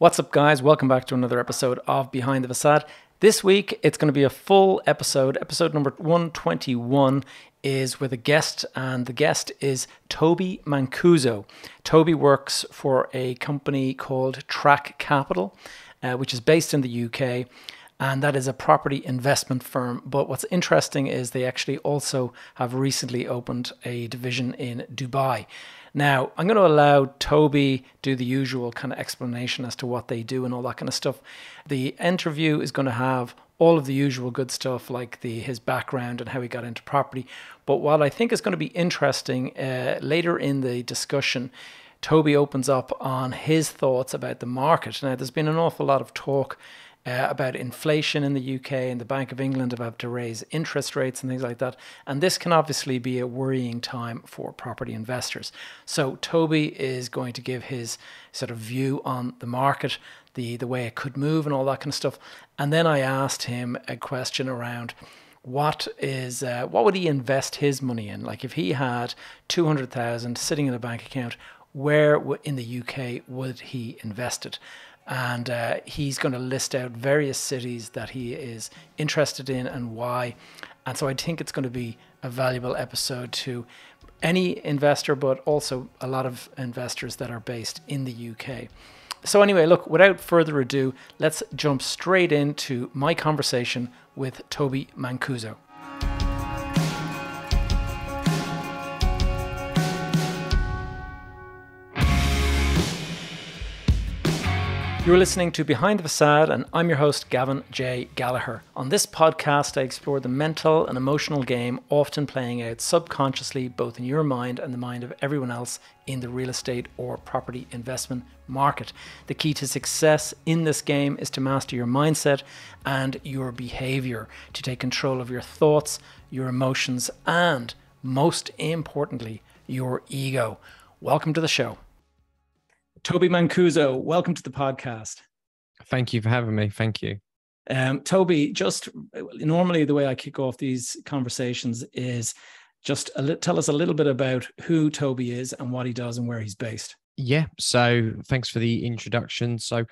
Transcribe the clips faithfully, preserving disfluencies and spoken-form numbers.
What's up, guys? Welcome back to another episode of Behind the Facade. This week, it's going to be a full episode. Episode number one twenty-one is with a guest, and the guest is Tobi Mancuso. Tobi works for a company called Track Capital, uh, which is based in the U K, and that is a property investment firm. But what's interesting is they actually also have recently opened a division in Dubai. Now, I'm going to allow Tobi do the usual kind of explanation as to what they do and all that kind of stuff. The interview is going to have all of the usual good stuff, like the his background and how he got into property. But what I think is going to be interesting, uh, later in the discussion, Tobi opens up on his thoughts about the market. Now, there's been an awful lot of talk Uh, about inflation in the U K, and the Bank of England have had to raise interest rates and things like that. And this can obviously be a worrying time for property investors. So Tobi is going to give his sort of view on the market, the, the way it could move and all that kind of stuff. And then I asked him a question around what is uh, what would he invest his money in? Like if he had two hundred thousand sitting in a bank account, where in the U K would he invest it? And uh, he's going to list out various cities that he is interested in and why. And so I think it's going to be a valuable episode to any investor, but also a lot of investors that are based in the U K. So anyway, look, without further ado, let's jump straight into my conversation with Tobi Mancuso. You're listening to Behind the Facade, and I'm your host, Gavin J. Gallagher. On this podcast, I explore the mental and emotional game often playing out subconsciously, both in your mind and the mind of everyone else in the real estate or property investment market. The key to success in this game is to master your mindset and your behavior, to take control of your thoughts, your emotions, and most importantly, your ego. Welcome to the show. Tobi Mancuso, welcome to the podcast. Thank you for having me. Thank you. Um, Tobi, just normally the way I kick off these conversations is just a li- tell us a little bit about who Tobi is and what he does and where he's based. Yeah, so thanks for the introduction. So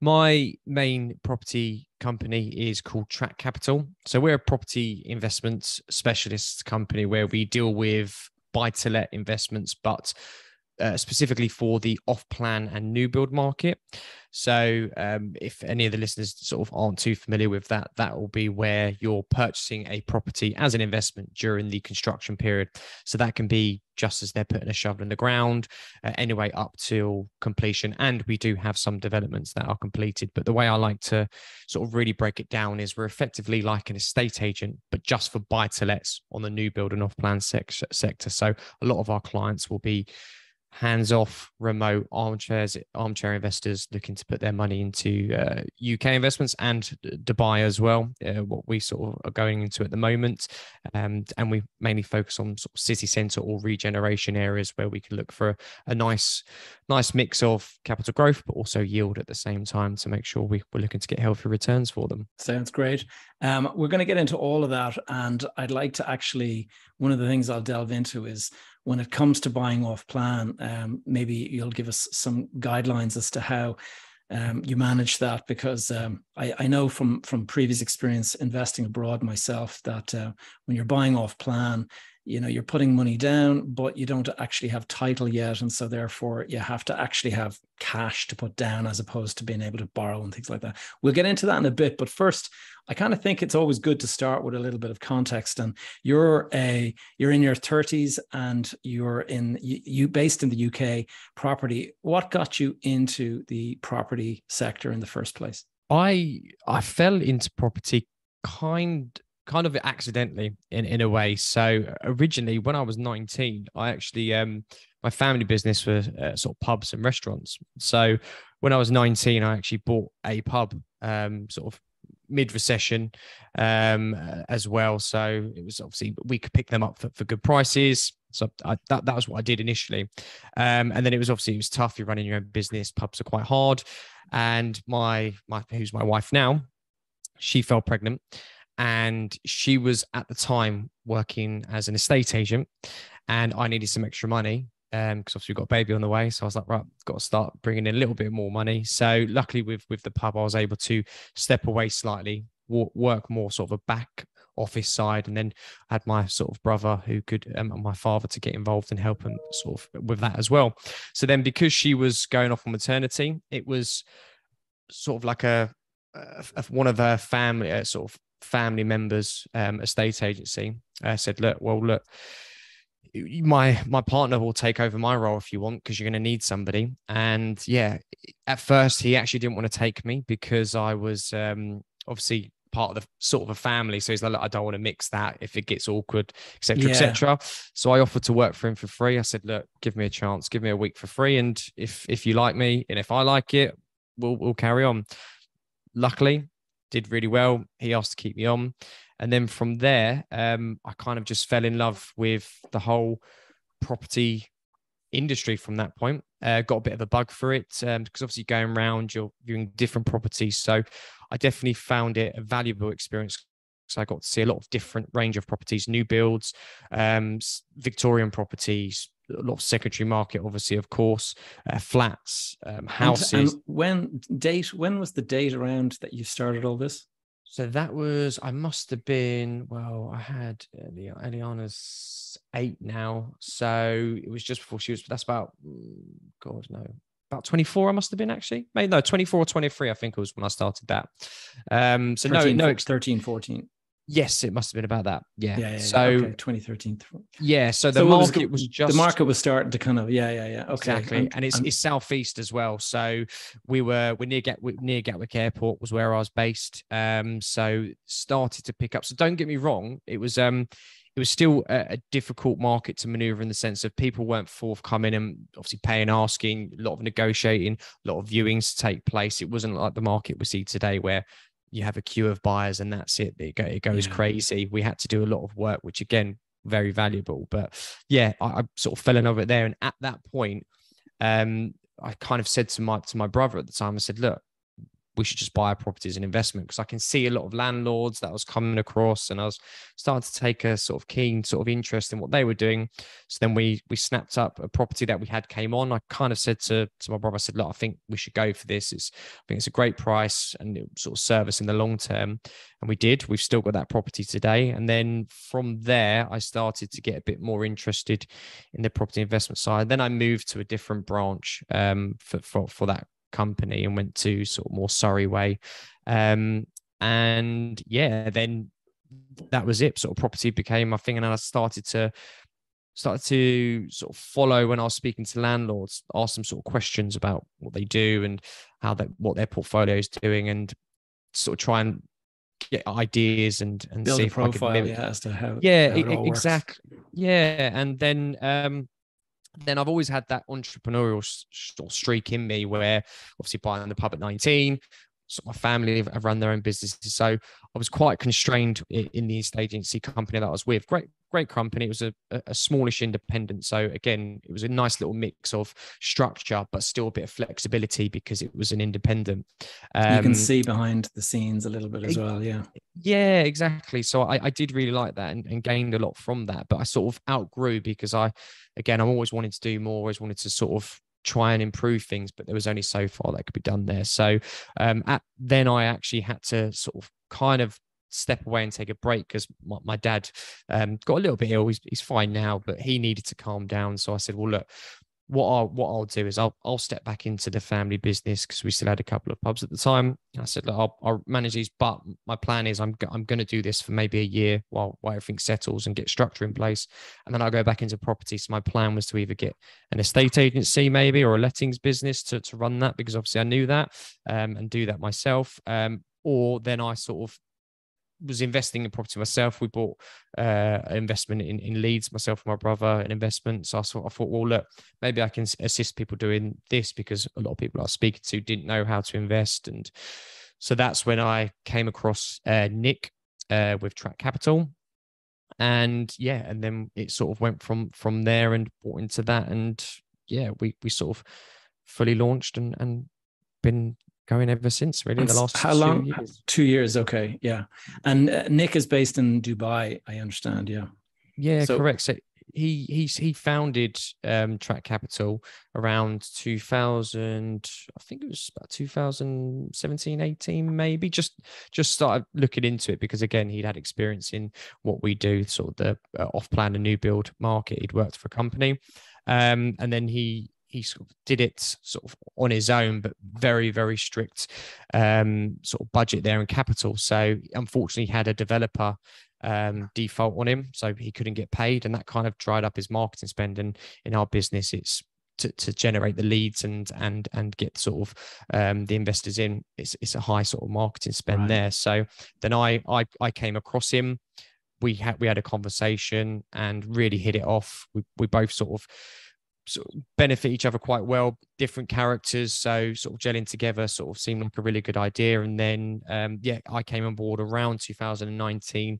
my main property company is called Track Capital. So we're a property investments specialist company where we deal with buy-to-let investments, but Uh, specifically for the off-plan and new build market. So um, if any of the listeners sort of aren't too familiar with that, that will be where you're purchasing a property as an investment during the construction period. So that can be just as they're putting a shovel in the ground, uh, anyway, up till completion. And we do have some developments that are completed. But the way I like to sort of really break it down is we're effectively like an estate agent, but just for buy-to-lets on the new build and off-plan sec- sector. So a lot of our clients will be hands-off, remote armchairs, armchair investors looking to put their money into uh, U K investments and Dubai as well, uh, what we sort of are going into at the moment. Um, and we mainly focus on sort of city centre or regeneration areas where we can look for a, a nice nice mix of capital growth, but also yield at the same time to make sure we, we're looking to get healthy returns for them. Sounds great. Um, we're going to get into all of that. And I'd like to actually, one of the things I'll delve into is when it comes to buying off plan, um, maybe you'll give us some guidelines as to how um, you manage that, because um, I, I know from, from previous experience investing abroad myself that uh, when you're buying off plan, you know, you're putting money down, but you don't actually have title yet. And so therefore you have to actually have cash to put down as opposed to being able to borrow and things like that. We'll get into that in a bit, but first I kind of think it's always good to start with a little bit of context. And you're a, you're in your thirties and you're in, you, you based in the U K property. What got you into the property sector in the first place? I, I fell into property kind of, kind of accidentally in, in a way. So originally when I was nineteen, I actually, um, my family business was uh, sort of pubs and restaurants. So when I was nineteen, I actually bought a pub, um, sort of mid-recession um, as well. So it was obviously, we could pick them up for, for good prices. So I, that, that was what I did initially. Um, and then it was obviously, it was tough. You're running your own business. Pubs are quite hard. And my, my who's my wife now, she fell pregnant. And she was at the time working as an estate agent, and I needed some extra money um, because obviously we've got a baby on the way. So I was like, right, got to start bringing in a little bit more money. So luckily with, with the pub, I was able to step away slightly, work more sort of a back office side, and then I had my sort of brother who could um, and my father to get involved and help him sort of with that as well. So then because she was going off on maternity, it was sort of like a, a, a one of her family uh, sort of family members, um estate agency, uh, said, look, well look my my partner will take over my role if you want, because you're going to need somebody. And yeah, at first he actually didn't want to take me because I was um obviously part of the sort of a family. So he's like, I don't want to mix that if it gets awkward, et cetera, yeah. et cetera. So I offered to work for him for free. I said, look, give me a chance, give me a week for free. And if, if you like me and if I like it, we'll, we'll carry on. Luckily did really well. He asked to keep me on. And then from there, um, I kind of just fell in love with the whole property industry from that point. Uh, got a bit of a bug for it because um, obviously going around, you're viewing different properties. So I definitely found it a valuable experience. So I got to see a lot of different range of properties, new builds, um, Victorian properties, a lot of secondary market, obviously, of course, uh, flats, um, houses. And, and when date? When was the date around that you started all this? So that was, I must have been, well, I had Eliana's eight now. So it was just before she was, that's about, God, no, about twenty-four I must have been actually. Maybe, no, twenty-four or twenty-three, I think it was when I started that. Um, so thirteen, no, no. thirteen, fourteen. Yes, it must have been about that. Yeah. yeah, yeah so okay. twenty thirteen. Yeah. So the so market was, was just. The market was starting to kind of. Yeah, yeah, yeah. Okay. Exactly. I'm, and it's I'm, it's southeast as well. So we were we're near Gatwick, near Gatwick Airport was where I was based. Um, so started to pick up. So don't get me wrong. It was um, it was still a, a difficult market to maneuver in the sense of people weren't forthcoming and obviously paying, asking, a lot of negotiating, a lot of viewings to take place. It wasn't like the market we see today where you have a queue of buyers and that's it. It goes yeah. crazy. We had to do a lot of work, which again, very valuable. But yeah, I, I sort of fell in love with it there. And at that point, um, I kind of said to my, to my brother at the time, I said, look, we should just buy a property as an investment, because I can see a lot of landlords that I was coming across, and I was starting to take a sort of keen sort of interest in what they were doing. So then we we snapped up a property that we had came on. I kind of said to, to my brother, I said, look, I think we should go for this. It's, I think it's a great price and it sort of service in the long term. And we did. We've still got that property today. And then from there, I started to get a bit more interested in the property investment side. Then I moved to a different branch um, for, for, for that company and went to sort of more Surrey way, um and yeah then that was it. Sort of property became my thing, and I started to started to sort of follow when I was speaking to landlords, ask them sort of questions about what they do and how that what their portfolio is doing, and sort of try and get ideas and and build see a profile if I could yeah, as to how yeah how it all exactly works. yeah and then um Then I've always had that entrepreneurial streak in me, where obviously buying the pub at nineteen, so my family have run their own businesses. So I was quite constrained in the estate agency company that I was with. Great, great company. It was a, a smallish independent. So again, it was a nice little mix of structure, but still a bit of flexibility because it was an independent. Um, you can see behind the scenes a little bit as well. Yeah. Yeah, exactly. So I, I did really like that and, and gained a lot from that, but I sort of outgrew because I, again, I'm always wanting to do more, always wanted to sort of try and improve things, but there was only so far that could be done there. So um, at, then I actually had to sort of kind of step away and take a break because my, my dad um, got a little bit ill. He's, he's fine now, but he needed to calm down. So I said, well, look, what I'll, what I'll do is I'll, I'll step back into the family business, because we still had a couple of pubs at the time. And I said, look, I'll, I'll manage these, but my plan is I'm, I'm going to do this for maybe a year while, while everything settles and get structure in place. And then I'll go back into property. So my plan was to either get an estate agency maybe, or a lettings business to, to run that, because obviously I knew that um, and do that myself. Um, or then I sort of was investing in property myself. We bought uh, an investment in, in Leeds, myself and my brother, an investment. So I thought, I thought, well, look, maybe I can assist people doing this, because a lot of people I was speaking to didn't know how to invest. And so that's when I came across uh, Nick uh, with Track Capital. And yeah, and then it sort of went from from there and bought into that. And yeah, we we sort of fully launched and and been going ever since, really. And the last how long two years. two years okay yeah and uh, Nick is based in Dubai, I understand. yeah yeah so, correct so he he he founded um, Track Capital around two thousand. I think it was about two thousand seventeen, eighteen, maybe. Just just started looking into it because again, he'd had experience in what we do, sort of the uh, off-plan and new build market. He'd worked for a company, um, and then he he sort of did it sort of on his own, but very, very strict um, sort of budget there and capital. So unfortunately, he had a developer um, default on him, so he couldn't get paid, and that kind of dried up his marketing spend. And in our business, it's to, to generate the leads and and and get sort of um, the investors in. It's it's a high sort of marketing spend right. there. So then I I I came across him. We had we had a conversation and really hit it off. We we both sort of. Sort of benefit each other quite well, different characters, so sort of gelling together sort of seemed like a really good idea. And then um yeah I came on board around two thousand nineteen,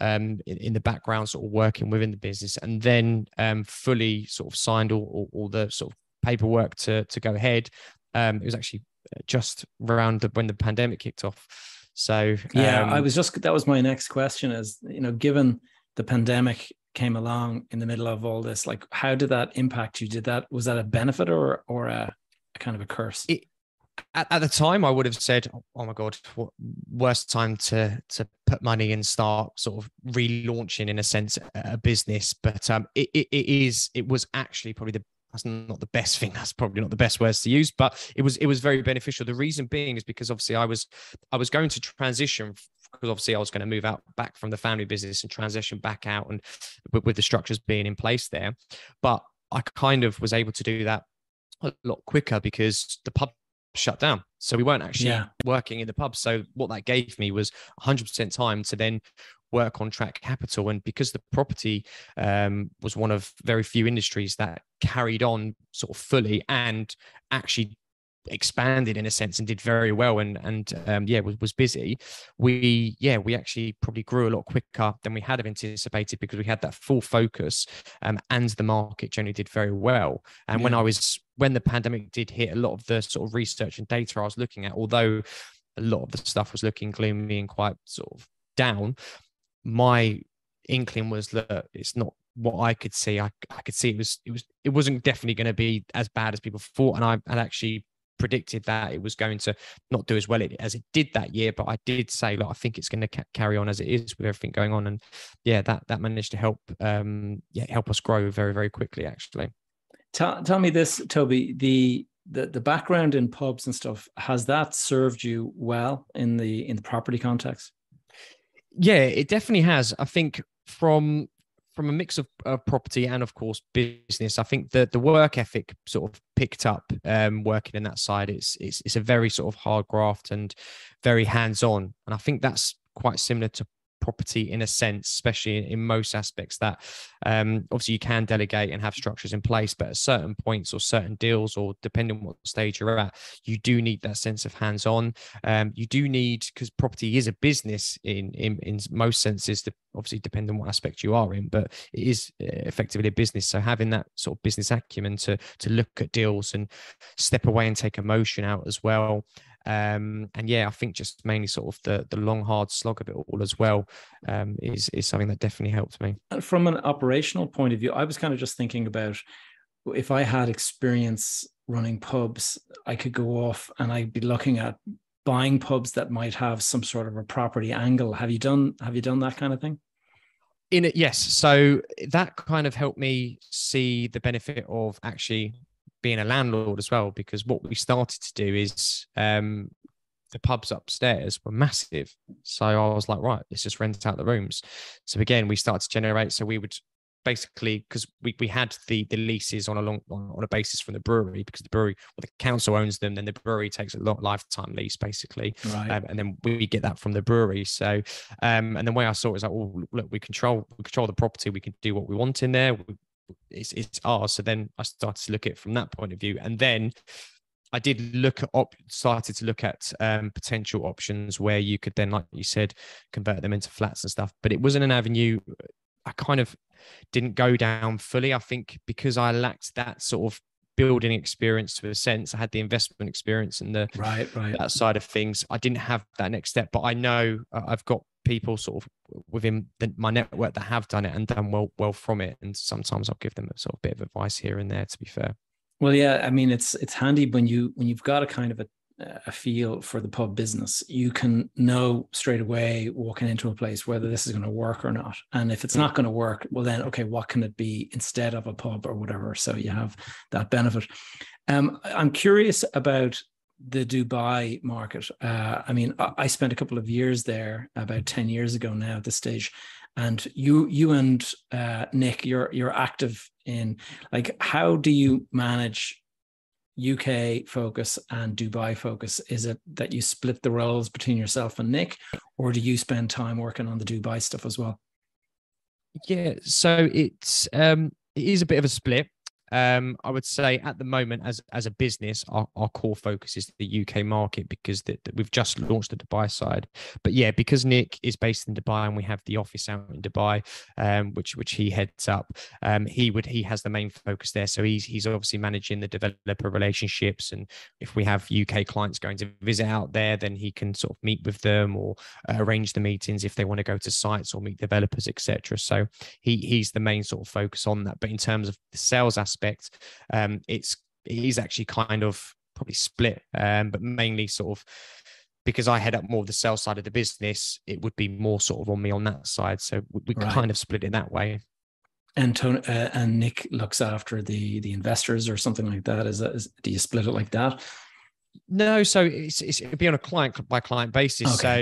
um in, in the background sort of working within the business, and then um fully sort of signed all, all, all the sort of paperwork to to go ahead. Um it was actually just around the, when the pandemic kicked off, so yeah um, I was just that was my next question, is you know given the pandemic came along in the middle of all this, like how did that impact you? Did that, was that a benefit or or a, a kind of a curse? It, at, at the time I would have said, oh my god, what worst time to to put money and start sort of relaunching in a sense a business. But um it, it, it is it was actually probably the that's not the best thing. That's probably not the best words to use, but it was it was very beneficial. The reason being is because obviously I was I was going to transition, because obviously I was going to move out back from the family business and transition back out, and with, with the structures being in place there. But I kind of was able to do that a lot quicker because the pub shut down. So we weren't actually yeah. working in the pub. So what that gave me was one hundred percent time to then work on Track Capital. And because the property um, was one of very few industries that carried on sort of fully and actually expanded in a sense and did very well, and and um yeah was, was busy, we yeah we actually probably grew a lot quicker than we had anticipated because we had that full focus, um and the market generally did very well. And yeah. when I was when the pandemic did hit, a lot of the sort of research and data I was looking at, although a lot of the stuff was looking gloomy and quite sort of down, my inkling was that it's not what I could see. I, I could see it was it was it wasn't definitely going to be as bad as people thought, and I had actually predicted that it was going to not do as well as it did that year. But I did say, like, I think it's going to ca- carry on as it is with everything going on, and yeah, that that managed to help um, yeah help us grow very, very quickly. Actually, tell tell me this, Tobi, the, the the background in pubs and stuff, has that served you well in the in the property context? Yeah, it definitely has. I think from from a mix of uh, property and of course business, I think that the work ethic sort of picked up um, working in that side. It's, it's, it's a very sort of hard graft and very hands-on. And I think that's quite similar to property in a sense, especially in, in most aspects that um, obviously you can delegate and have structures in place, but at certain points or certain deals, or depending on what stage you're at, you do need that sense of hands-on. Um, you do need, because property is a business in, in, in most senses, the, obviously depending on what aspect you are in, but it is effectively a business. So having that sort of business acumen to, to look at deals and step away and take emotion out as well. Um, and yeah, I think just mainly sort of the, the long, hard slog of it all as well um, is, is something that definitely helped me. From an operational point of view, I was kind of just thinking about if I had experience running pubs, I could go off and I'd be looking at buying pubs that might have some sort of a property angle. Have you done, have you done that kind of thing? In it, yes. So that kind of helped me see the benefit of actually being a landlord as well, because what we started to do is um, the pubs upstairs were massive. So I was like, right, let's just rent out the rooms. So again, we started to generate. So we would basically, because we, we had the the leases on a long on, on a basis from the brewery, because the brewery, well, the council owns them, then the brewery takes a lot lifetime lease basically, right. um, and then we get that from the brewery. So um, and the way I saw it is like, oh look, we control we control the property, we can do what we want in there. We, It's, it's ours. So then I started to look at it from that point of view, and then I did look at op- started to look at um, potential options where you could then, like you said, convert them into flats and stuff. But it wasn't an avenue I kind of didn't go down fully. I think because I lacked that sort of building experience to a sense. I had the investment experience and the right, right. that side of things. I didn't have that next step, but I know I've got people sort of within the, my network that have done it and done well well from it. And sometimes I'll give them a sort of bit of advice here and there, to be fair. Well, yeah, I mean, it's it's handy when you when you've got a kind of a a feel for the pub business. You can know straight away walking into a place whether this is going to work or not. And if it's not going to work, well then, okay, what can it be instead of a pub or whatever? So you have that benefit. Um, I'm curious about the Dubai market. Uh, I mean, I spent a couple of years there about ten years ago now at this stage. And you, you and uh, Nick, you're you're active in, like, how do you manage U K focus and Dubai focus? Is it that you split the roles between yourself and Nick, or do you spend time working on the Dubai stuff as well? Yeah, so it's um, it is a bit of a split. Um, I would say at the moment, as as a business, our, our core focus is the U K market, because that we've just launched the Dubai side. But yeah, because Nick is based in Dubai and we have the office out in Dubai, um, which which he heads up, um, he would he has the main focus there. So he's he's obviously managing the developer relationships, and if we have U K clients going to visit out there, then he can sort of meet with them or uh, arrange the meetings if they want to go to sites or meet developers, et cetera. So he he's the main sort of focus on that. But in terms of the sales aspect, Um, it's it is actually kind of probably split, um, but mainly sort of because I head up more of the sales side of the business, it would be more sort of on me on that side. So we, we right. kind of split it that way. And Tony, uh, and Nick looks after the the investors or something like that. Is, that, is do you split it like that? No, so it's, it's it'd be on a client by client basis. Okay. So,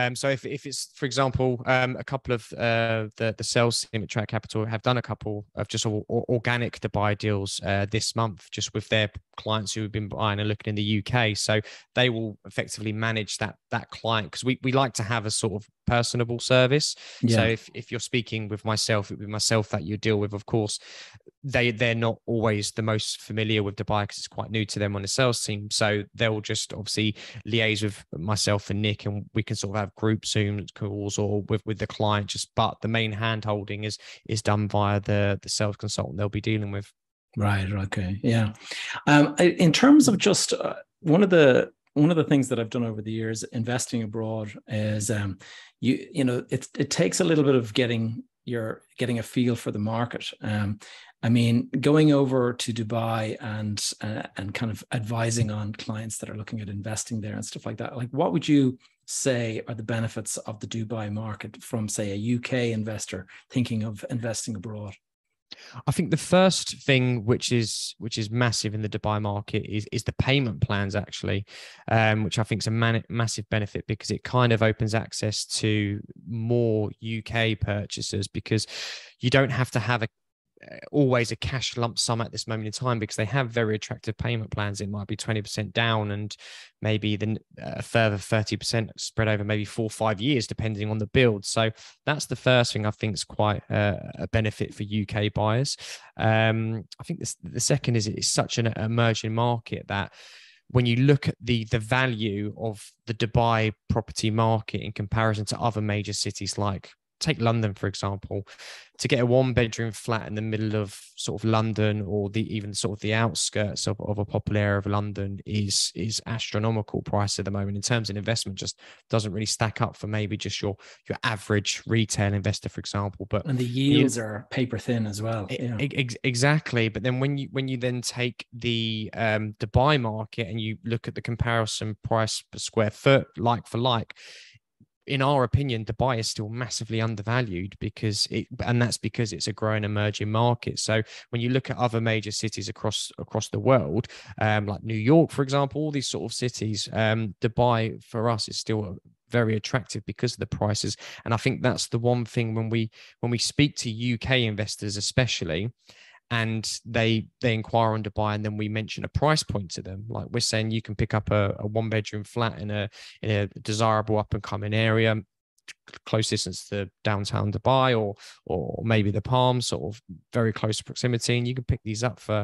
um, so if if it's, for example, um, a couple of uh, the the sales team at Track Capital have done a couple of just all, all organic Dubai deals uh, this month, just with their clients who have been buying and looking in the U K. So they will effectively manage that that client, because we we like to have a sort of personable service. Yeah. So if if you're speaking with myself, it would be myself that you deal with. Of course, they they're not always the most familiar with Dubai because it's quite new to them on the sales team. So they'll just obviously liaise with myself and Nick, and we can sort of have group Zoom calls or with, with the client. Just but the main hand holding is is done via the the sales consultant they'll be dealing with. Right. Okay. Yeah. Um, in terms of just uh, one of the one of the things that I've done over the years investing abroad is um, you you know it it takes a little bit of getting your getting a feel for the market. Um, I mean, going over to Dubai and uh, and kind of advising on clients that are looking at investing there and stuff like that. Like, what would you say are the benefits of the Dubai market from, say, a U K investor thinking of investing abroad? I think the first thing, which is which is massive in the Dubai market, is is the payment plans, actually, um, which I think is a man- massive benefit, because it kind of opens access to more U K purchasers, because you don't have to have a always a cash lump sum at this moment in time, because they have very attractive payment plans. It might be twenty percent down and maybe then a further thirty percent spread over maybe four or five years, depending on the build. So that's the first thing I think is quite uh, a benefit for U K buyers. Um, I think this, the second is it's such an emerging market that when you look at the the value of the Dubai property market in comparison to other major cities, like take London, for example, to get a one bedroom flat in the middle of sort of London, or the even sort of the outskirts of, of a popular area of London, is is astronomical price at the moment. In terms of investment, just doesn't really stack up for maybe just your your average retail investor, for example. But and the yields you, are paper thin as well. It, yeah. ex- exactly. But then when you when you then take the um, Dubai market and you look at the comparison price per square foot, like for like, in our opinion, Dubai is still massively undervalued, because it, and that's because it's a growing emerging market. So when you look at other major cities across across the world, um, like New York, for example, all these sort of cities, um, Dubai for us is still very attractive because of the prices. And I think that's the one thing when we when we speak to U K investors, especially, and they they inquire on Dubai, and then we mention a price point to them. Like we're saying, you can pick up a, a one bedroom flat in a in a desirable up and coming area, close distance to downtown Dubai, or or maybe the Palms, sort of very close proximity, and you can pick these up for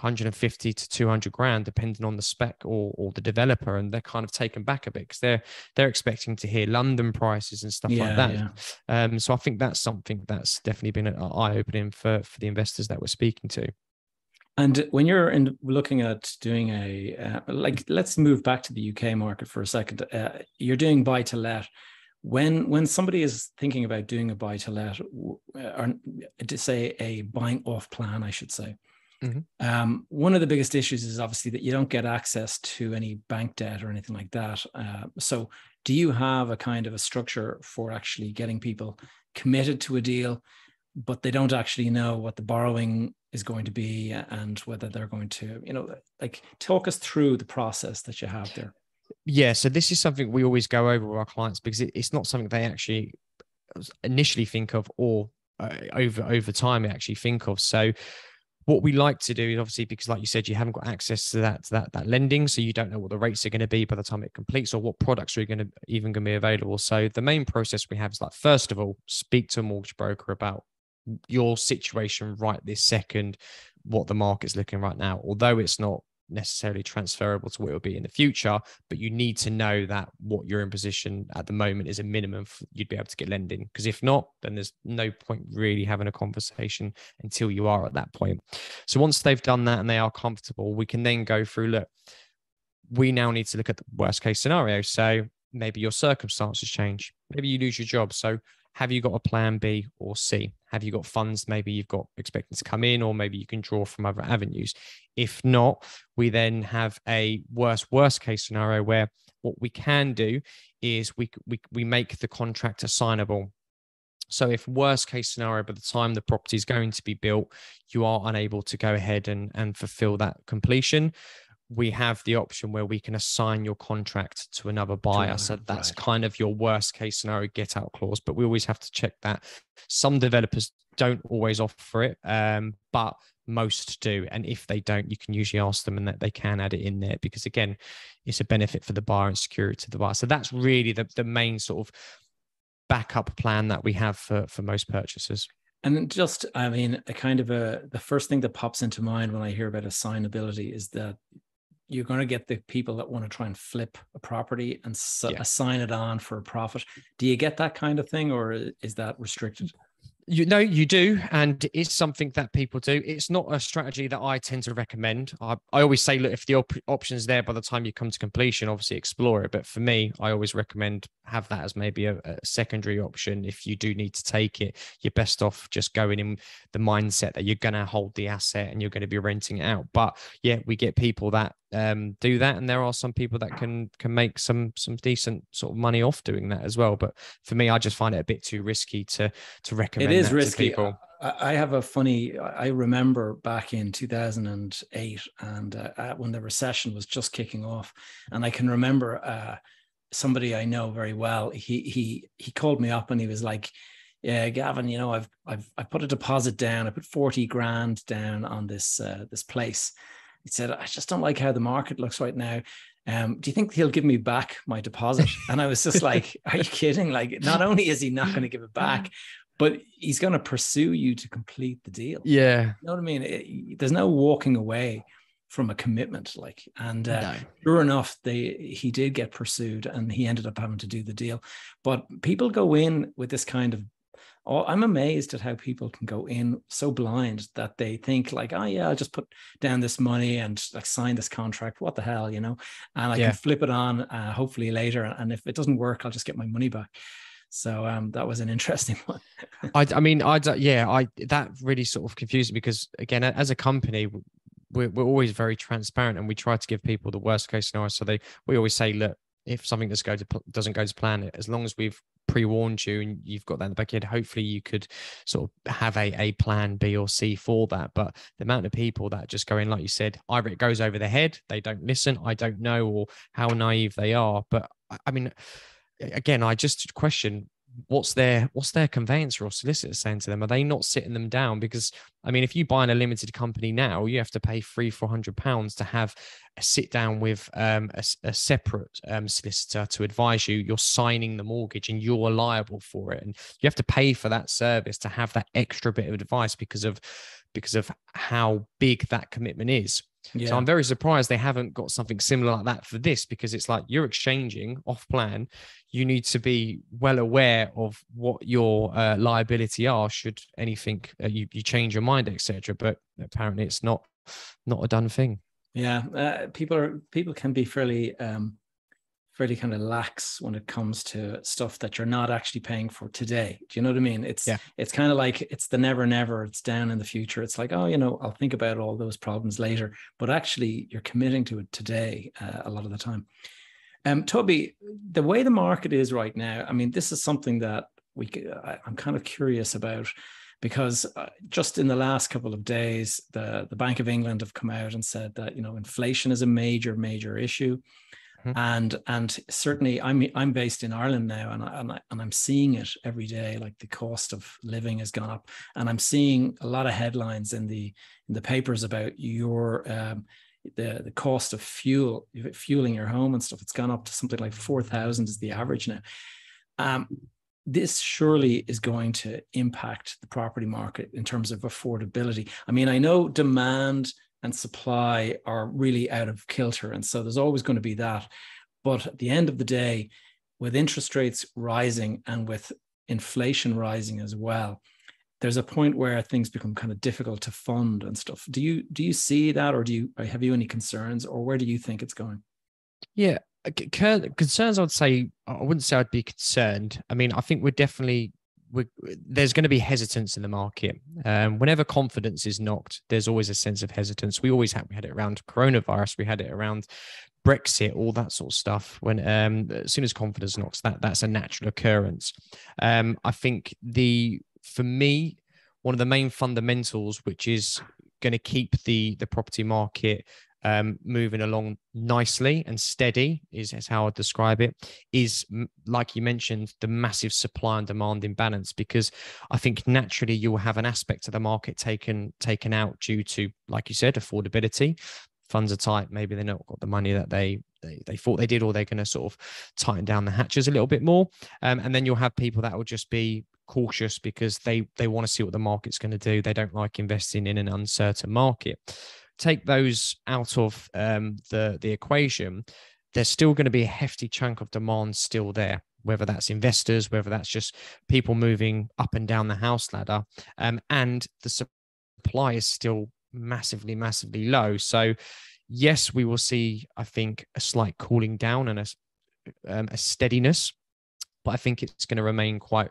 one hundred fifty to two hundred grand, depending on the spec or or the developer. And they're kind of taken back a bit, because they're they're expecting to hear London prices and stuff yeah, like that. Yeah. Um, so I think that's something that's definitely been eye-opening for for the investors that we're speaking to. And when you're in looking at doing a uh, like, let's move back to the U K market for a second. Uh, you're doing buy to let. When when somebody is thinking about doing a buy-to-let, or to say a buying off plan, I should say, mm-hmm. um, one of the biggest issues is obviously that you don't get access to any bank debt or anything like that. Uh, so do you have a kind of a structure for actually getting people committed to a deal, but they don't actually know what the borrowing is going to be and whether they're going to, you know, like talk us through the process that you have there? Yeah, so this is something we always go over with our clients because it, it's not something they actually initially think of, or uh, over over time actually think of. So what we like to do is obviously, because like you said, you haven't got access to that to that that lending, so you don't know what the rates are going to be by the time it completes, or what products are going to even going to be available. So the main process we have is, like, first of all, speak to a mortgage broker about your situation right this second, what the market's looking right now, although it's not necessarily transferable to what it'll be in the future, but you need to know that what you're in position at the moment is a minimum for you'd be able to get lending, because if not, then there's no point really having a conversation until you are at that point. So once they've done that and they are comfortable, we can then go through, look, we now need to look at the worst case scenario. So maybe your circumstances change, maybe you lose your job, so have you got a plan B or C? Have you got funds maybe you've got expecting to come in, or maybe you can draw from other avenues? If not, we then have a worst, worst case scenario where what we can do is we, we, we make the contract assignable. So if worst case scenario, by the time the property is going to be built, you are unable to go ahead and, and fulfill that completion, we have the option where we can assign your contract to another buyer. So that's right. Kind of your worst case scenario get out clause, but we always have to check that. Some developers don't always offer it, um, but most do. And if they don't, you can usually ask them and that they can add it in there, because again, it's a benefit for the buyer and security to the buyer. So that's really the, the main sort of backup plan that we have for, for most purchasers. And just, I mean, a kind of a, the first thing that pops into mind when I hear about assignability is that you're going to get the people that want to try and flip a property and so yeah. assign it on for a profit. Do you get that kind of thing, or is that restricted? You know, you do. And it's something that people do. It's not a strategy that I tend to recommend. I, I always say, look, if the op- option's there by the time you come to completion, obviously explore it. But for me, I always recommend have that as maybe a, a secondary option. If you do need to take it, you're best off just going in the mindset that you're going to hold the asset and you're going to be renting it out. But yeah, we get people that um, do that. And there are some people that can, can make some, some decent sort of money off doing that as well. But for me, I just find it a bit too risky to, to recommend. It It is risky. I have a funny, I remember back in two thousand eight and uh, when the recession was just kicking off, and I can remember uh, somebody I know very well, he he he called me up and he was like, yeah, Gavin, you know, I've I've I put a deposit down, I put forty grand down on this uh, this place. He said, I just don't like how the market looks right now. Um, do you think he'll give me back my deposit? And I was just like, are you kidding? Like, not only is he not going to give it back, but he's going to pursue you to complete the deal. Yeah. You know what I mean? It, there's no walking away from a commitment. Like, and uh, no. sure enough, they, he did get pursued and he ended up having to do the deal. But people go in with this kind of, oh, I'm amazed at how people can go in so blind that they think like, oh yeah, I'll just put down this money and like sign this contract. What the hell, you know? And I yeah. can flip it on uh, hopefully later. And if it doesn't work, I'll just get my money back. So um, that was an interesting one. I, I mean, I yeah, I that really sort of confused me because, again, as a company, we're, we're always very transparent and we try to give people the worst case scenario. So they we always say, look, if something that's go to, doesn't go to plan, as long as we've pre-warned you and you've got that in the back of your head, hopefully you could sort of have a, a plan B or C for that. But the amount of people that just go in, like you said, either it goes over their head, they don't listen, I don't know, or how naive they are. But I mean... Again, I just question what's their what's their conveyancer or solicitor saying to them? Are they not sitting them down? Because I mean, if you buy in a limited company now, you have to pay three, four hundred pounds to have a sit down with um, a, a separate um, solicitor to advise you. You're signing the mortgage and you're liable for it, and you have to pay for that service to have that extra bit of advice because of because of how big that commitment is. Yeah. So I'm very surprised they haven't got something similar like that for this, because it's like you're exchanging off plan. You need to be well aware of what your uh, liability are should anything uh, you, you change your mind, et cetera. But apparently it's not not a done thing. Yeah, uh, people are people can be fairly um, fairly kind of lax when it comes to stuff that you're not actually paying for today. Do you know what I mean? It's yeah. it's kind of like, it's the never, never, it's down in the future. It's like, oh, you know, I'll think about all those problems later, but actually you're committing to it today uh, a lot of the time. Um, Tobi, the way the market is right now, I mean, this is something that we I, I'm kind of curious about, because uh, just in the last couple of days, the, the Bank of England have come out and said that, you know, inflation is a major, major issue. Mm-hmm. And and certainly I'm I'm based in Ireland now, and I, and, I, and I'm seeing it every day, like the cost of living has gone up. And I'm seeing a lot of headlines in the in the papers about your um, the, the cost of fuel, fueling your home and stuff. It's gone up to something like four thousand is the average now. Um, this surely is going to impact the property market in terms of affordability. I mean, I know demand and supply are really out of kilter, and so there's always going to be that. But at the end of the day, with interest rates rising and with inflation rising as well, there's a point where things become kind of difficult to fund and stuff. Do you do you see that, or do you or have you any concerns, or where do you think it's going? Yeah, concerns. I'd say I wouldn't say I'd be concerned. I mean, I think we're definitely we're, there's going to be hesitance in the market. Um, whenever confidence is knocked, there's always a sense of hesitance. We always had we had it around coronavirus. We had it around Brexit, all that sort of stuff. When um, as soon as confidence knocks, that that's a natural occurrence. Um, I think the For me, one of the main fundamentals, which is going to keep the, the property market um, moving along nicely and steady, is, is how I describe it, is, like you mentioned, the massive supply and demand imbalance, because I think naturally you will have an aspect of the market taken taken out due to, like you said, affordability. Funds are tight. Maybe they've not got the money that they They, they thought they did, or they're going to sort of tighten down the hatches a little bit more. Um, and then you'll have people that will just be cautious because they, they want to see what the market's going to do. They don't like investing in an uncertain market. Take those out of um, the, the equation. There's still going to be a hefty chunk of demand still there, whether that's investors, whether that's just people moving up and down the house ladder. Um, and the supply is still massively, massively low. So yes, we will see, I think, a slight cooling down and a, um, a steadiness, but I think it's going to remain quite,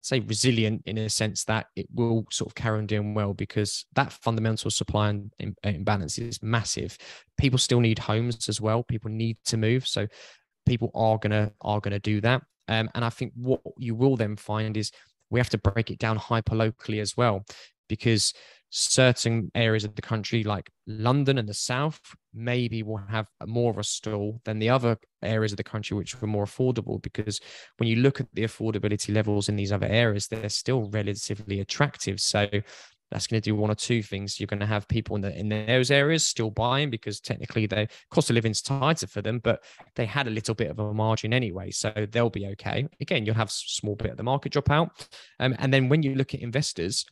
say, resilient in a sense that it will sort of carry on doing well, because that fundamental supply and imbalance is massive. People still need homes as well. People need to move, so people are gonna are gonna do that. Um, and I think what you will then find is we have to break it down hyper locally as well, because certain areas of the country, like London and the South, maybe will have more of a stall than the other areas of the country, which were more affordable. Because when you look at the affordability levels in these other areas, they're still relatively attractive. So that's going to do one or two things. You're going to have people in, the, in those areas still buying, because technically the cost of living is tighter for them, but they had a little bit of a margin anyway, so they'll be okay. Again, you'll have a small bit of the market drop out. Um, and then when you look at investors,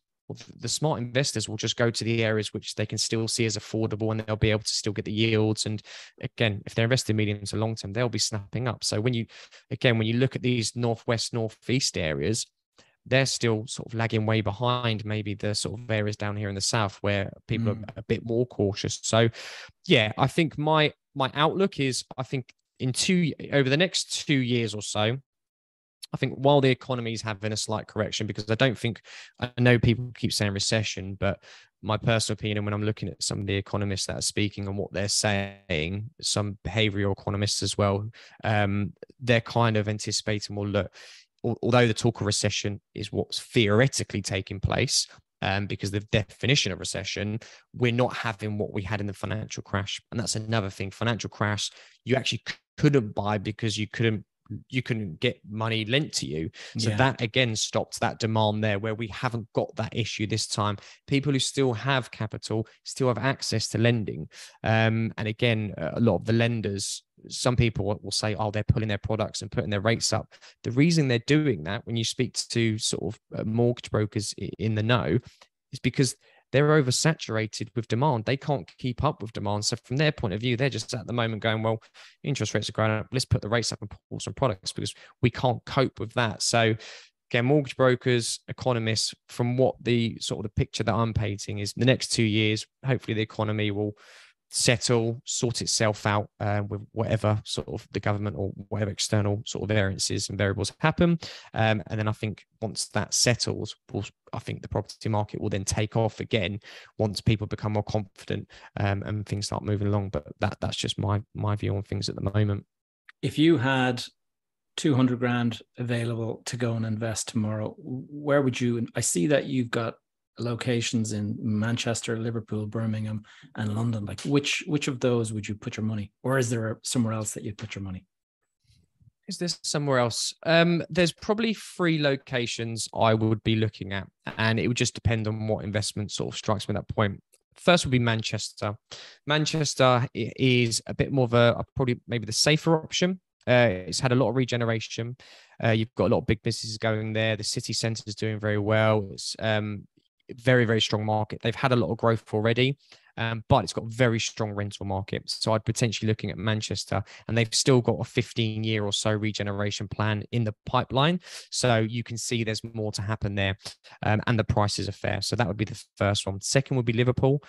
the smart investors will just go to the areas which they can still see as affordable, and they'll be able to still get the yields. And again, if they're investing medium to long term, they'll be snapping up. So when you, again, when you look at these northwest, northeast areas, they're still sort of lagging way behind maybe the sort of areas down here in the South where people mm. are a bit more cautious. So yeah, I think my my outlook is, I think in two over the next two years or so, I think while the economy is having a slight correction, because I don't think, I know people keep saying recession, but my personal opinion, when I'm looking at some of the economists that are speaking and what they're saying, some behavioral economists as well, um, they're kind of anticipating, well, look, although the talk of recession is what's theoretically taking place, um, because the definition of recession, we're not having what we had in the financial crash. And that's another thing, financial crash, you actually couldn't buy because you couldn't you can get money lent to you. So yeah. that again stopped that demand there, where we haven't got that issue this time. People who still have capital still have access to lending. Um, and again, a lot of the lenders, some people will say, oh, they're pulling their products and putting their rates up. The reason they're doing that, when you speak to sort of mortgage brokers in the know, is because they're oversaturated with demand. They can't keep up with demand. So from their point of view, they're just at the moment going, well, interest rates are going up. Let's put the rates up and pull some products because we can't cope with that. So again, mortgage brokers, economists, from what the sort of the picture that I'm painting is the next two years, hopefully the economy will settle, sort itself out uh, with whatever sort of the government or whatever external sort of variances and variables happen. Um, and then I think once that settles, we'll, I think the property market will then take off again once people become more confident um, and things start moving along. But that that's just my my view on things at the moment. If you had two hundred grand available to go and invest tomorrow, where would you? I see that you've got locations in Manchester, Liverpool, Birmingham, and London. Like, which which of those would you put your money? Or is there somewhere else that you'd put your money? Is there somewhere else? Um, there's probably three locations I would be looking at, and it would just depend on what investment sort of strikes me at that point. First would be Manchester. Manchester is a bit more of a probably maybe the safer option. Uh, it's had a lot of regeneration. Uh, you've got a lot of big businesses going there. The city centre is doing very well. It's um, very, very strong market. They've had a lot of growth already, um, but it's got very strong rental market. So I'd potentially looking at Manchester, and they've still got a fifteen year or so regeneration plan in the pipeline. So you can see there's more to happen there, um, and the prices are fair. So that would be the first one. Second would be Liverpool.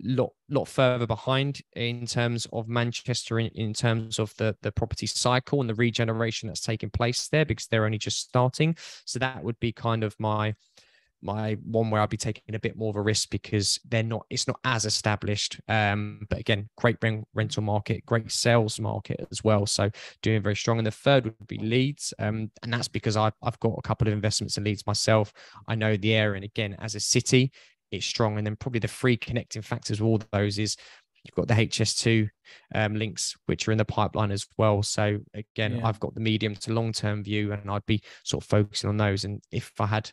lot lot further behind in terms of Manchester, in, in terms of the the property cycle and the regeneration that's taking place there, because they're only just starting. So that would be kind of my my one where I'd be taking a bit more of a risk, because they're not it's not as established, um but again, great rental market, great sales market as well, so doing very strong. And the third would be Leeds, um and that's because I've, I've got a couple of investments in Leeds myself. I know the area, and again, as a city, it's strong. And then probably the three connecting factors with all those is you've got the H S two um, links, which are in the pipeline as well. So again, yeah. I've got the medium to long-term view, and I'd be sort of focusing on those. And if I had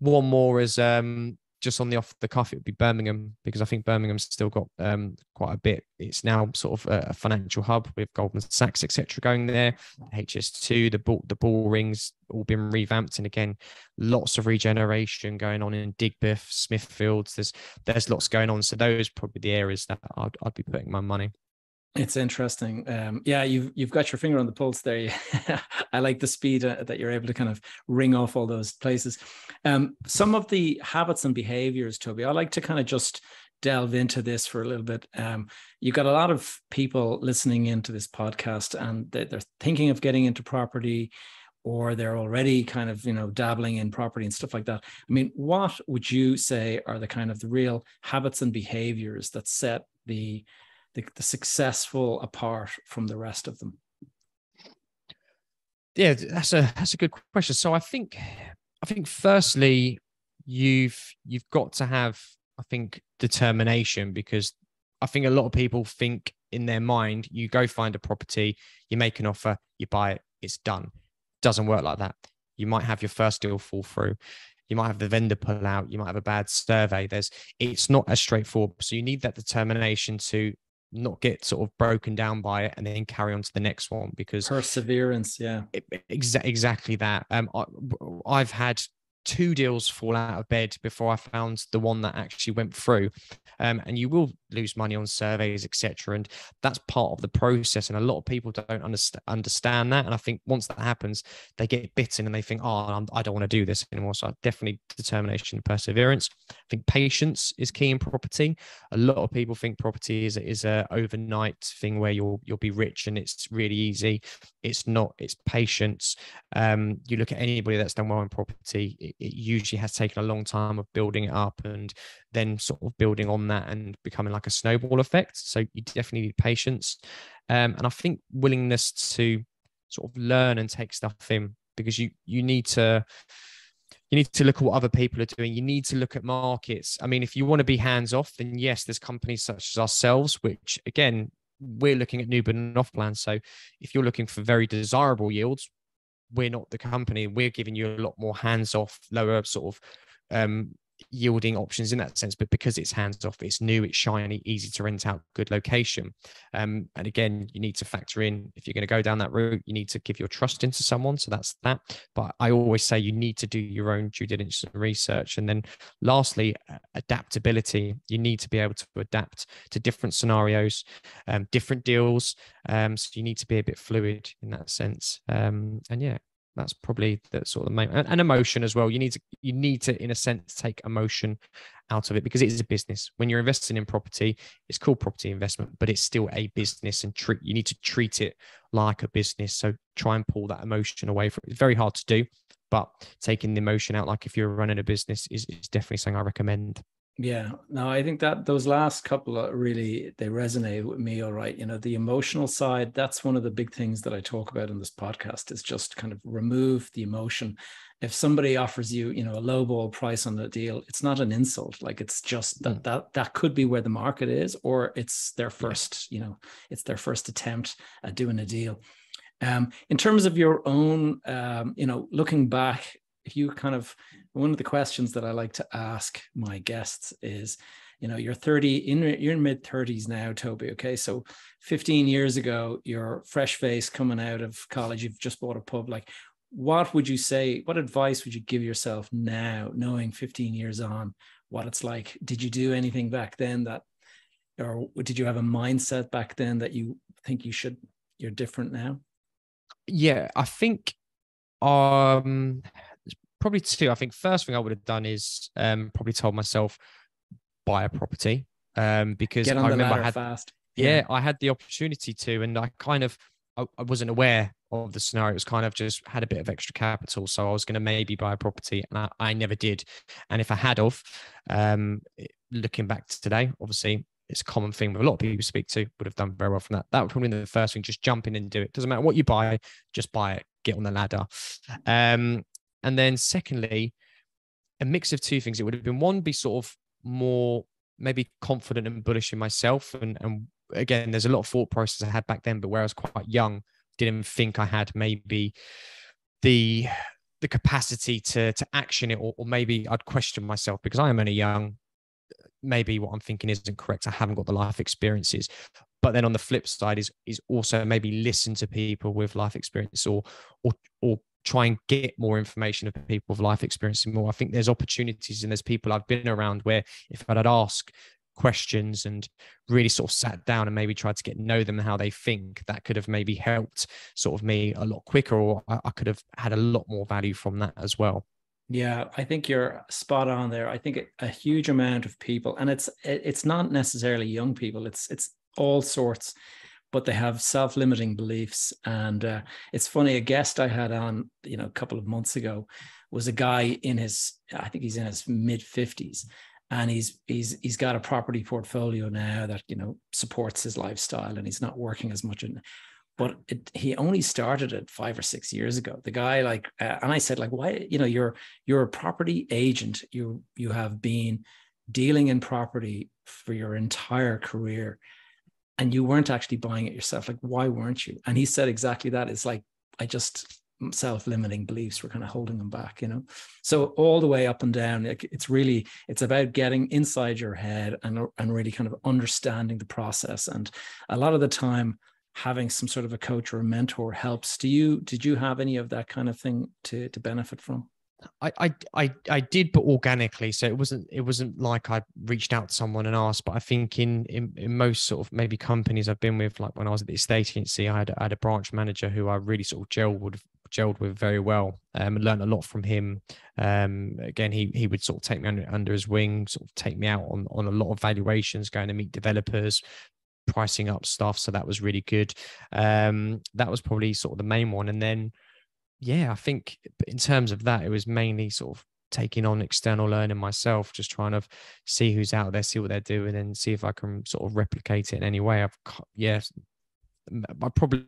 one more as um, just on the off the cuff, it would be Birmingham, because I think Birmingham's still got um, quite a bit. It's now sort of a financial hub with Goldman Sachs, et cetera going there. H S two, the ball, the ball rings, all been revamped. And again, lots of regeneration going on in Digbeth, Smithfields. There's there's lots going on. So those are probably the areas that I'd, I'd be putting my money. It's interesting. Um, yeah, you've, you've got your finger on the pulse there. I like the speed uh, that you're able to kind of ring off all those places. Um, some of the habits and behaviors, Tobi, I like to kind of just delve into this for a little bit. Um, you've got a lot of people listening into this podcast, and they're, they're thinking of getting into property, or they're already kind of, you know, dabbling in property and stuff like that. I mean, what would you say are the kind of the real habits and behaviors that set the The, the successful apart from the rest of them? Yeah, that's a that's a good question. So I think I think firstly you've you've got to have, I think, determination, because I think a lot of people think in their mind, you go find a property, you make an offer, you buy it, it's done. It doesn't work like that. You might have your first deal fall through. You might have the vendor pull out. You might have a bad survey. There's it's not as straightforward. So you need that determination to not get sort of broken down by it and then carry on to the next one, because perseverance. Yeah, it, exa- exactly that. Um, I, I've had two deals fall out of bed before I found the one that actually went through. Um, and you will lose money on surveys, et cetera. And that's part of the process. And a lot of people don't underst- understand that. And I think once that happens, they get bitten and they think, oh, I'm, I don't want to do this anymore. So definitely determination and perseverance. I think patience is key in property. A lot of people think property is, is a overnight thing where you'll, you'll be rich and it's really easy. It's not, it's patience. Um, you look at anybody that's done well in property, it, it usually has taken a long time of building it up and then sort of building on that and becoming like a snowball effect. So you definitely need patience. Um, and I think willingness to sort of learn and take stuff in, because you, you need to, you need to look at what other people are doing. You need to look at markets. I mean, if you want to be hands-off, then yes, there's companies such as ourselves, which again, we're looking at new build and off plan. So if you're looking for very desirable yields, we're not the company. We're giving you a lot more hands-off, lower sort of um, yielding options in that sense. But because it's hands-off, it's new, it's shiny, easy to rent out, good location. Um, and again, you need to factor in, if you're going to go down that route, you need to give your trust into someone. So that's that. But I always say you need to do your own due diligence and research. And then lastly, adaptability. You need to be able to adapt to different scenarios, um, different deals. Um, so you need to be a bit fluid in that sense. Um, and yeah, that's probably the sort of the main, and, and emotion as well. You need to, you need to, in a sense, take emotion out of it, because it is a business. When you're investing in property, it's called property investment, but it's still a business, and treat, you need to treat it like a business. So try and pull that emotion away from it. It's very hard to do, but taking the emotion out, like if you're running a business, is, is definitely something I recommend. Yeah, no, I think that those last couple are really, they resonate with me. All right. You know, the emotional side, that's one of the big things that I talk about in this podcast, is just kind of remove the emotion. If somebody offers you, you know, a lowball price on the deal, it's not an insult. Like, it's just that, that, that could be where the market is, or it's their first, you know, it's their first attempt at doing a deal. Um, in terms of your own, um, you know, looking back, you kind of, one of the questions that I like to ask my guests is, you know, you're thirty, in you're in mid thirties now, Tobi. Okay, so fifteen years ago, you're fresh faced coming out of college. You've just bought a pub. Like, what would you say? What advice would you give yourself now, knowing fifteen years on, what it's like? Did you do anything back then that, or did you have a mindset back then that you think you should? You're different now. Yeah, I think. Um. Probably two. I think first thing I would have done is um, probably told myself, buy a property, um, because I remember I had, fast. Yeah, yeah, I had the opportunity to, and I kind of, I, I wasn't aware of the scenario. It was kind of just had a bit of extra capital. So I was going to maybe buy a property, and I, I never did. And if I had of, um, looking back to today, obviously it's a common thing with a lot of people you speak to, would have done very well from that. That would probably be the first thing, just jump in and do it. Doesn't matter what you buy, just buy it, get on the ladder. Um, And then secondly, a mix of two things. It would have been one, be sort of more maybe confident and bullish in myself. And, and again, there's a lot of thought process I had back then, but where I was quite young, didn't think I had maybe the the capacity to, to action it, or, or maybe I'd question myself because I am only young. Maybe what I'm thinking isn't correct. I haven't got the life experiences. But then on the flip side is is also maybe listen to people with life experience, or or or try and get more information of people with life experience and more. I think there's opportunities, and there's people I've been around where if I'd ask questions and really sort of sat down and maybe tried to get to know them and how they think, that could have maybe helped sort of me a lot quicker, or I, I could have had a lot more value from that as well. Yeah, I think you're spot on there. I think a huge amount of people, and it's it's not necessarily young people, it's it's all sorts, but they have self-limiting beliefs. And uh, it's funny, a guest I had on, you know, a couple of months ago was a guy in his, I think he's in his mid fifties, and he's, he's, he's got a property portfolio now that, you know, supports his lifestyle, and he's not working as much. In, but it, he only started it five or six years ago. The guy like, uh, and I said like, why, you know, you're, you're a property agent. You, you have been dealing in property for your entire career, and you weren't actually buying it yourself. Like, why weren't you? And he said exactly that. It's like, I just, self-limiting beliefs were kind of holding them back, you know? So all the way up and down, it's really, it's about getting inside your head and, and really kind of understanding the process. And a lot of the time having some sort of a coach or a mentor helps. Do you, did you have any of that kind of thing to, to benefit from? I, I I I did, but organically. So it wasn't it wasn't like I reached out to someone and asked. But I think in, in in most sort of maybe companies I've been with, like when I was at the estate agency, I had I had a branch manager who I really sort of gelled with gelled with very well, um, and learned a lot from him. Um, again, he he would sort of take me under, under his wing, sort of take me out on on a lot of valuations, going to meet developers, pricing up stuff. So that was really good. Um, that was probably sort of the main one, and then. Yeah, I think in terms of that, it was mainly sort of taking on external learning myself, just trying to see who's out there, see what they're doing, and see if I can sort of replicate it in any way. I've, yeah, I probably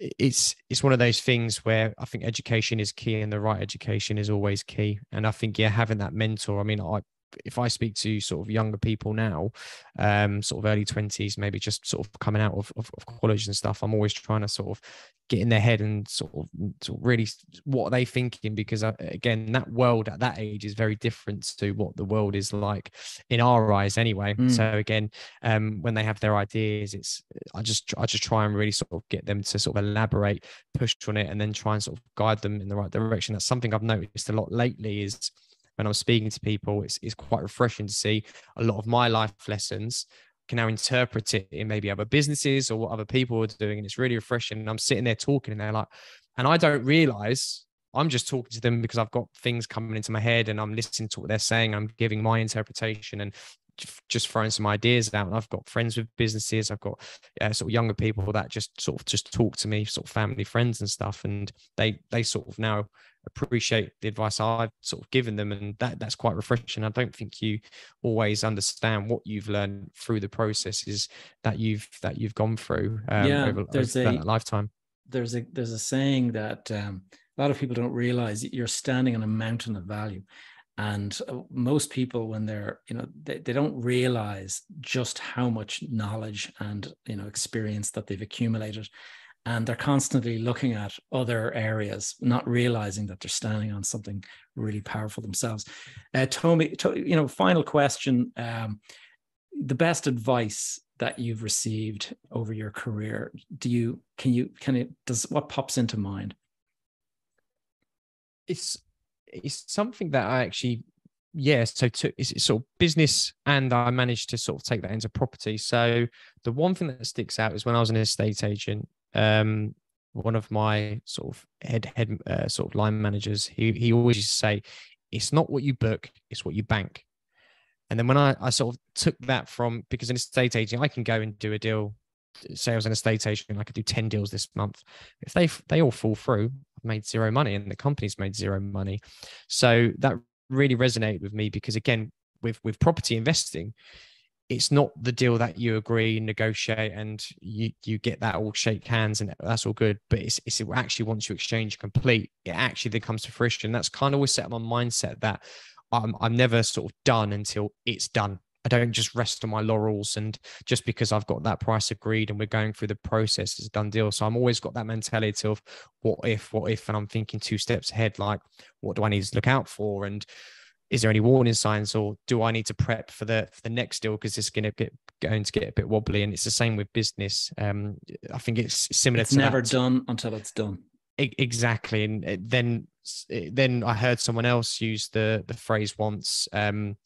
it's it's one of those things where I think education is key, and the right education is always key. And I think yeah, having that mentor. I mean, I if I speak to sort of younger people now, um, sort of early twenties, maybe just sort of coming out of, of, of college and stuff, I'm always trying to sort of get in their head and sort of, sort of really what are they thinking? Because I, again, that world at that age is very different to what the world is like in our eyes anyway. Mm. So again, um, when they have their ideas, it's, I just, I just try and really sort of get them to sort of elaborate, push on it, and then try and sort of guide them in the right direction. That's something I've noticed a lot lately is, when I'm speaking to people, it's, it's quite refreshing to see a lot of my life lessons can now interpret it in maybe other businesses or what other people are doing. And it's really refreshing. And I'm sitting there talking and they're like, And I don't realize I'm just talking to them because I've got things coming into my head and I'm listening to what they're saying. I'm giving my interpretation and just throwing some ideas out. And I've got friends with businesses. I've got uh, sort of younger people that just sort of just talk to me, sort of family, friends and stuff. And they, they sort of now appreciate the advice I've sort of given them. And that that's quite refreshing. I don't think you always understand what you've learned through the processes that you've, that you've gone through um, yeah, over, there's over a, that lifetime. There's a, there's a saying that um, a lot of people don't realize that you're standing on a mountain of value. And most people, when they're, you know, they, they don't realize just how much knowledge and, you know, experience that they've accumulated. And they're constantly looking at other areas, not realizing that they're standing on something really powerful themselves. Uh, Tobi, Tobi, you know, final question. Um, the best advice that you've received over your career, do you, can you, can it, does, what pops into mind? It's, it's something that I actually, yeah, so to, it's, it's sort of business, and I managed to sort of take that into property. So the one thing that sticks out is when I was an estate agent, um, one of my sort of head, head uh, sort of line managers, he he always used to say, it's not what you book, it's what you bank. And then when I, I sort of took that from, because an estate agent, I can go and do a deal, say I was an estate agent, I could do ten deals this month. If they they all fall through, made zero money, and the company's made zero money. So that really resonated with me, because again, with with property investing, it's not the deal that you agree, negotiate, and you you get that all shake hands and that's all good, but it's, it's actually once you exchange complete, it actually then comes to fruition. That's kind of always set my mindset that I'm, I'm never sort of done until it's done. I don't just rest on my laurels and just because I've got that price agreed and we're going through the process, it's a done deal. So I'm always got that mentality of what if, what if, and I'm thinking two steps ahead, like what do I need to look out for? And is there any warning signs, or do I need to prep for the, for the next deal? Cause it's going to get going to get a bit wobbly. And it's the same with business. Um, I think it's similar it's to never that. Done until it's done. Exactly. And then, then I heard someone else use the, the phrase once, um,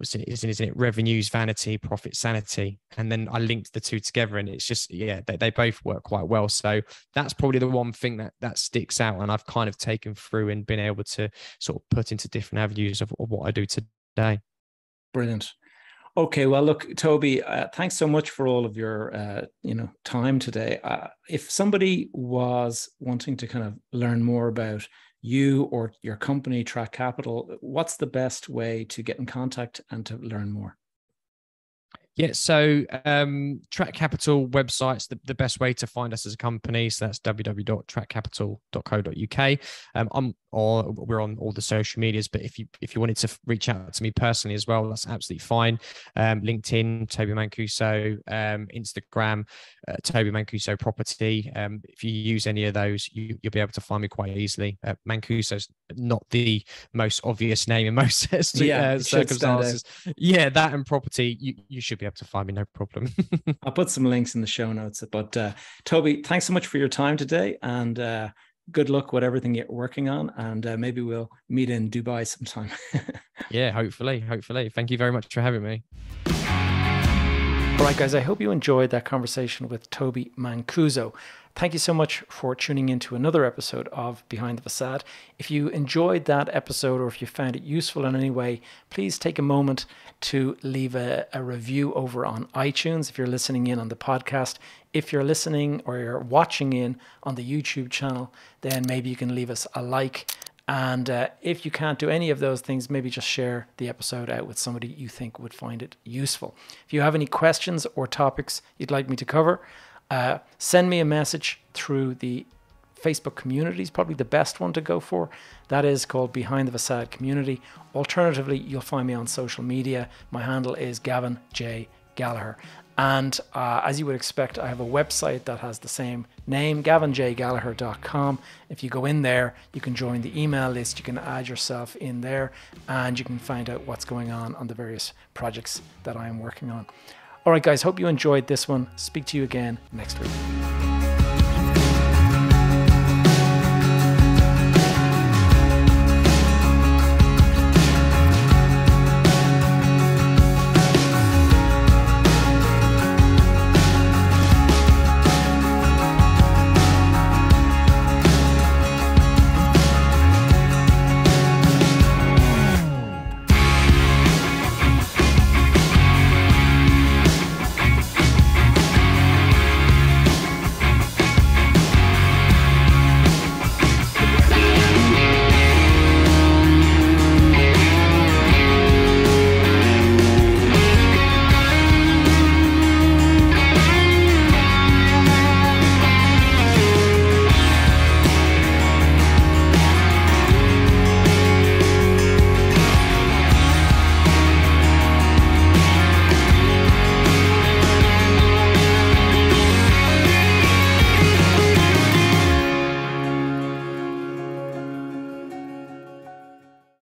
Isn't it, isn't it revenues vanity, profit sanity? And then I linked the two together, and it's just, yeah, they, they both work quite well. So that's probably the one thing that that sticks out, and I've kind of taken through and been able to sort of put into different avenues of, of what I do today. Brilliant. Okay, well, look, Tobi, uh, thanks so much for all of your, uh, you know, time today. Uh, if somebody was wanting to kind of learn more about you or your company, Track Capital, what's the best way to get in contact and to learn more? Yeah, so um, Track Capital website's the, the best way to find us as a company. So that's w w w dot track capital dot co dot u k. Um, I'm or we're on all the social medias, but if you if you wanted to reach out to me personally as well, that's absolutely fine. Um, LinkedIn, Tobi Mancuso, um, Instagram, uh, Tobi Mancuso Property. Um, if you use any of those, you, you'll be able to find me quite easily. Uh, Mancuso's not the most obvious name in most yeah, uh, circumstances. Yeah, that and property, you, you should be to find me, no problem. I'll put some links in the show notes, but uh Tobi, thanks so much for your time today, and uh good luck with everything you're working on, and uh, maybe we'll meet in Dubai sometime. Yeah, hopefully hopefully thank you very much for having me. All right, guys, I hope you enjoyed that conversation with Tobi Mancuso. Thank you so much for tuning in to another episode of Behind the Facade. If you enjoyed that episode, or if you found it useful in any way, please take a moment to leave a, a review over on iTunes if you're listening in on the podcast. If you're listening or you're watching in on the YouTube channel, then maybe you can leave us a like. And uh, if you can't do any of those things, maybe just share the episode out with somebody you think would find it useful. If you have any questions or topics you'd like me to cover, Uh, send me a message through the Facebook community is probably the best one to go for. That is called Behind the Facade Community. Alternatively, you'll find me on social media. My handle is Gavin J. Gallagher. And uh, as you would expect, I have a website that has the same name, gavin j gallagher dot com. If you go in there, you can join the email list, you can add yourself in there, and you can find out what's going on on the various projects that I am working on. All right, guys, hope you enjoyed this one. Speak to you again next week.